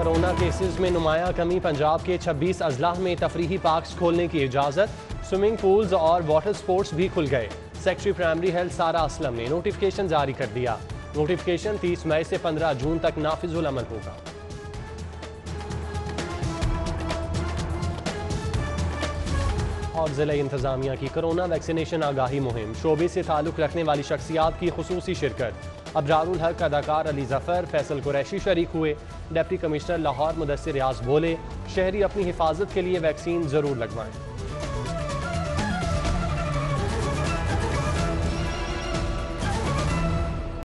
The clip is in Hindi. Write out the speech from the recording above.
कोरोना केसेस में नुमाया कमी। पंजाब के 26 अजला में तफरीही पार्क्स खोलने की इजाज़त। स्विमिंग पूल्स और वाटर स्पोर्ट्स भी खुल गए। सेक्रेटरी प्राइमरी हेल्थ सारा असलम ने नोटिफिकेशन जारी कर दिया। नोटिफिकेशन 30 मई से 15 जून तक नाफिजुल अमल होगा। और जिला इंतजामिया की कोरोना वैक्सीनेशन आगाही मुहिम। शोबे से ताल्लुक़ रखने वाली शख्सियात की खुसूसी शिरकत। अबरारुल हक अदाकार अली ज़फ़र, फैसल कुरैशी शरीक हुए। डिप्टी कमिश्नर लाहौर मुदस्सर रियाज बोले, शहरी अपनी हिफाजत के लिए वैक्सीन ज़रूर लगवाएं।